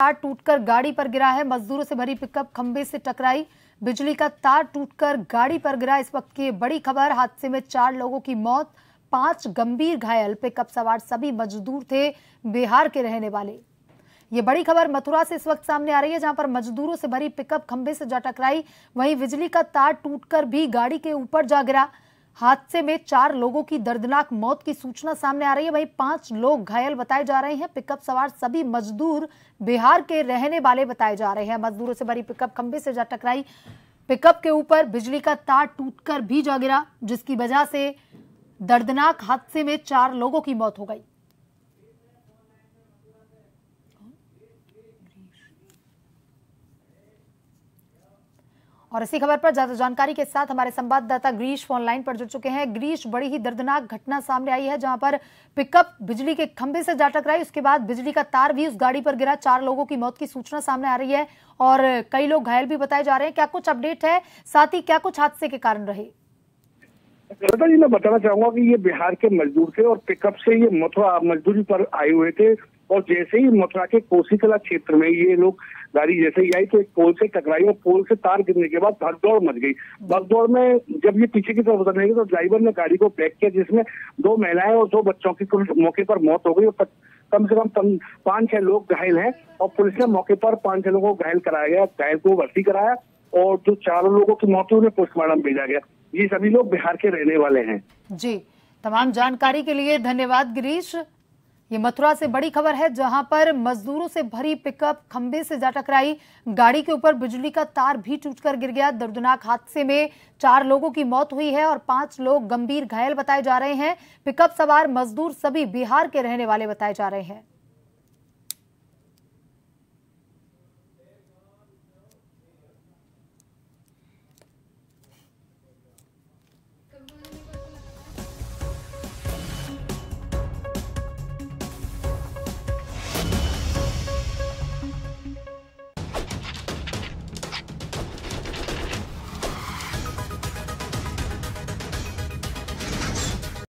तार टूटकर गाड़ी पर गिरा है। मजदूरों से भरी पिकअप खंबे से टकराई, बिजली का तार टूटकर गाड़ी पर गिरा। इस वक्त की बड़ी खबर, हादसे में 4 लोगों की मौत, 5 गंभीर घायल। पिकअप सवार सभी मजदूर थे, बिहार के रहने वाले। ये बड़ी खबर मथुरा से इस वक्त सामने आ रही है, जहां पर मजदूरों से भरी पिकअप खंबे से जा टकराई, वहीं बिजली का तार टूटकर भी गाड़ी के ऊपर जा गिरा। हादसे में 4 लोगों की दर्दनाक मौत की सूचना सामने आ रही है, वहीं 5 लोग घायल बताए जा रहे हैं। पिकअप सवार सभी मजदूर बिहार के रहने वाले बताए जा रहे हैं। मजदूरों से भरी पिकअप खंबे से जा टकराई, पिकअप के ऊपर बिजली का तार टूटकर भी जा गिरा, जिसकी वजह से दर्दनाक हादसे में 4 लोगों की मौत हो गई। और इसी खबर पर ज्यादा जानकारी के साथ हमारे संवाददाता ग्रीश फोन लाइन पर जुड़ चुके हैं। ग्रीश, बड़ी ही दर्दनाक घटना सामने आई है, जहां पर पिकअप बिजली के खंभे से जा टकराई, उसके बाद बिजली का तार भी उस गाड़ी पर गिरा। 4 लोगों की मौत की सूचना सामने आ रही है और कई लोग घायल भी बताए जा रहे हैं। क्या कुछ अपडेट है, साथ ही क्या कुछ हादसे के कारण रहे? श्रद्धा जी, मैं बताना चाहूंगा कि ये बिहार के मजदूर थे और पिकअप से ये मथुरा मजदूरी पर आए हुए थे, और जैसे ही मथुरा के कोसी कला क्षेत्र में ये लोग गाड़ी जैसे ही आई तो एक पोल से टकराई और पोल से तार गिरने के बाद भगदौड़ मच गई। भगदौड़ में जब ये पीछे की तरफ उतरने गई तो ड्राइवर ने गाड़ी को ब्रेक किया, जिसमें 2 महिलाएं और 2 बच्चों की कुल मौके पर मौत हो गई और कम से कम 5-6 लोग घायल हैं। और पुलिस ने मौके पर 5-6 लोगों को घायल कराया गया, घायल को भर्ती कराया और जो 4 लोगों की मौत हुई उन्हें पोस्टमार्टम भेजा गया। ये सभी लोग बिहार के रहने वाले हैं। जी, तमाम जानकारी के लिए धन्यवाद गिरीश। ये मथुरा से बड़ी खबर है, जहां पर मजदूरों से भरी पिकअप खंबे से जा टकराई, गाड़ी के ऊपर बिजली का तार भी टूटकर गिर गया। दर्दनाक हादसे में 4 लोगों की मौत हुई है और 5 लोग गंभीर घायल बताए जा रहे हैं। पिकअप सवार मजदूर सभी बिहार के रहने वाले बताए जा रहे हैं।